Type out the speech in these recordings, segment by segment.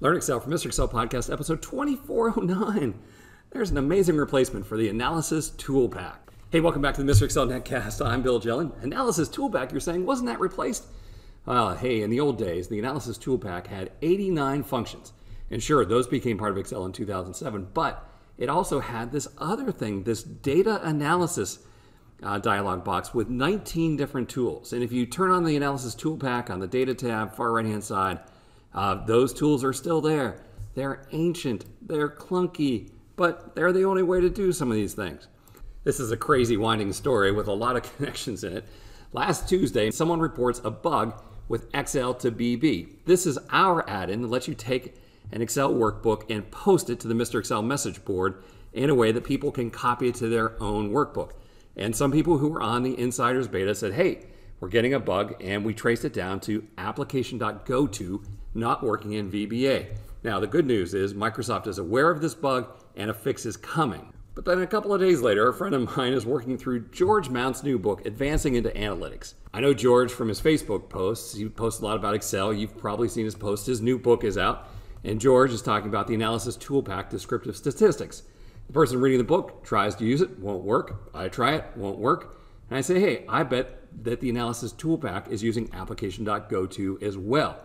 Learn Excel from Mr. Excel Podcast, episode 2409. There's an amazing replacement for the Analysis ToolPak. Hey, welcome back to the Mr. Excel Netcast. I'm Bill Jelen. Analysis ToolPak, you're saying, wasn't that replaced? Hey, in the old days, the Analysis ToolPak had 89 functions. And sure, those became part of Excel in 2007, but it also had this other thing, this data analysis dialog box with 19 different tools. And if you turn on the Analysis ToolPak on the Data tab, far right-hand side, those tools are still there. They're ancient, they're clunky, but they're the only way to do some of these things. This is a crazy winding story with a lot of connections in it. Last Tuesday, someone reports a bug with XL2BB. This is our add-in that lets you take an Excel workbook and post it to the Mr. Excel message board in a way that people can copy it to their own workbook. And some people who were on the Insiders beta said, hey, we're getting a bug, and we traced it down to Application.GoTo not working in VBA. Now, the good news is Microsoft is aware of this bug and a fix is coming. But then a couple of days later, a friend of mine is working through George Mount's new book, Advancing into Analytics. I know George from his Facebook posts. He posts a lot about Excel. You've probably seen his posts. His new book is out, and George is talking about the Analysis ToolPak descriptive statistics. The person reading the book tries to use it, won't work. I try it, won't work. And I say, hey, I bet that the Analysis ToolPak is using Application.GoTo as well.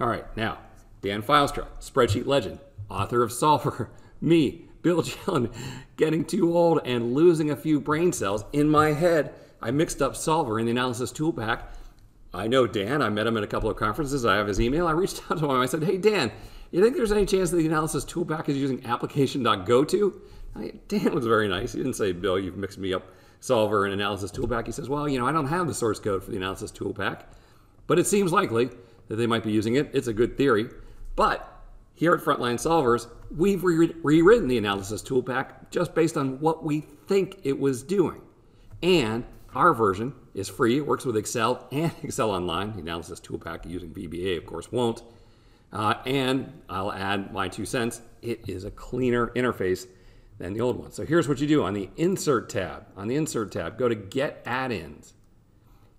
All right, now, Dan Fylstra, spreadsheet legend, author of Solver, me, Bill Jelen, getting too old and losing a few brain cells in my head. I mixed up Solver in the Analysis ToolPak. I know Dan, I met him at a couple of conferences, I have his email. I reached out to him, I said, hey Dan, you think there's any chance that the Analysis ToolPak is using Application.GoTo? Dan was very nice, he didn't say, Bill, you've mixed me up Solver and Analysis ToolPak. He says, well, you know, I don't have the source code for the Analysis ToolPak, but it seems likely that they might be using it. It's a good theory. But here at Frontline Solvers, we've rewritten the Analysis ToolPak just based on what we think it was doing. And our version is free. It works with Excel and Excel Online. The Analysis ToolPak using VBA, of course, won't. And I'll add my 2 cents. It is a cleaner interface than the old one. So here's what you do on the Insert tab. On the Insert tab, go to Get Add-ins.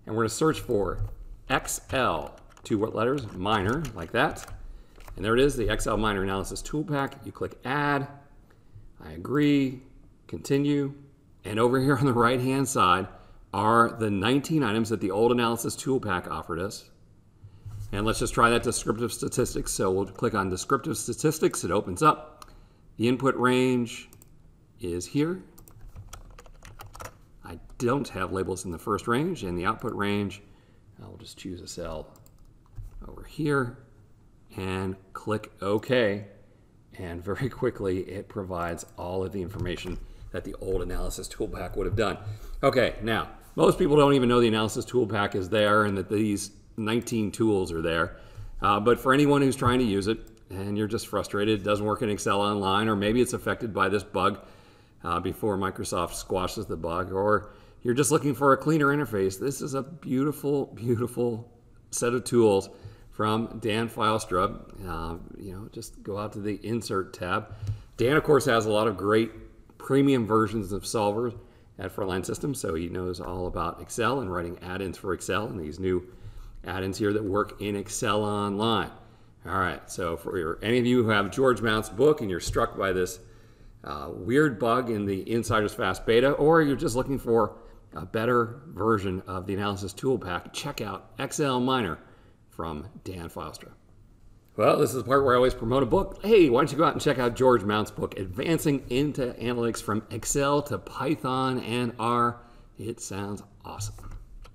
And we're going to search for XL. 2 letters, minor, like that. And there it is, the XLMiner Analysis ToolPak. You click Add, I agree, continue. And over here on the right-hand side are the 19 items that the old Analysis ToolPak offered us. And let's just try that descriptive statistics. So we'll click on descriptive statistics, it opens up. The input range is here. I don't have labels in the first range, and the output range, I'll just choose a cell over here and click OK, and very quickly it provides all of the information that the old Analysis ToolPak would have done. Okay, now most people don't even know the Analysis ToolPak is there and that these 19 tools are there, but for anyone who's trying to use it and you're just frustrated, it doesn't work in Excel Online, or maybe it's affected by this bug before Microsoft squashes the bug, or you're just looking for a cleaner interface, this is a beautiful, beautiful set of tools from Dan Fylstra. You know, just go out to the Insert tab. Dan, of course, has a lot of great premium versions of Solver at Frontline Systems, so he knows all about Excel and writing add-ins for Excel and these new add-ins here that work in Excel Online. All right, so for any of you who have George Mount's book and you're struck by this weird bug in the Insiders Fast Beta, or you're just looking for a better version of the Analysis ToolPak, check out XLMiner from Dan Fylstra. Well, this is the part where I always promote a book. Hey, why don't you go out and check out George Mount's book, Advancing into Analytics from Excel to Python and R. It sounds awesome.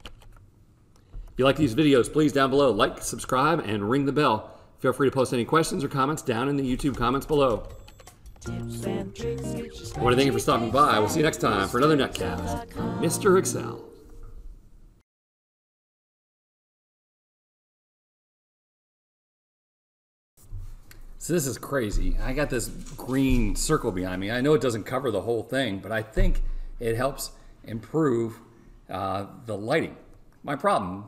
If you like these videos, please down below, like, subscribe, and ring the bell. Feel free to post any questions or comments down in the YouTube comments below. Tips and tricks, I want to thank you for stopping by. We'll see you next time for another Netcast. Mr. Excel. So this is crazy. I got this green circle behind me. I know it doesn't cover the whole thing, but I think it helps improve the lighting. My problem,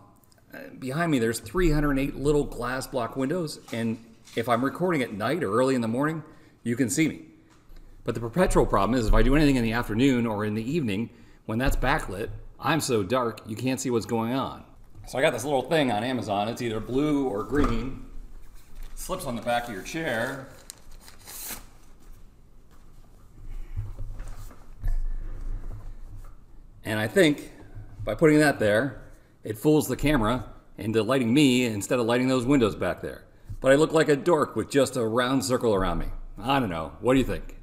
behind me there's 308 little glass block windows, and if I'm recording at night or early in the morning, you can see me. But the perpetual problem is if I do anything in the afternoon or in the evening, when that's backlit, I'm so dark, you can't see what's going on. So I got this little thing on Amazon. It's either blue or green. slips on the back of your chair. And I think by putting that there, it fools the camera into lighting me instead of lighting those windows back there. But I look like a dork with just a round circle around me. I don't know. What do you think?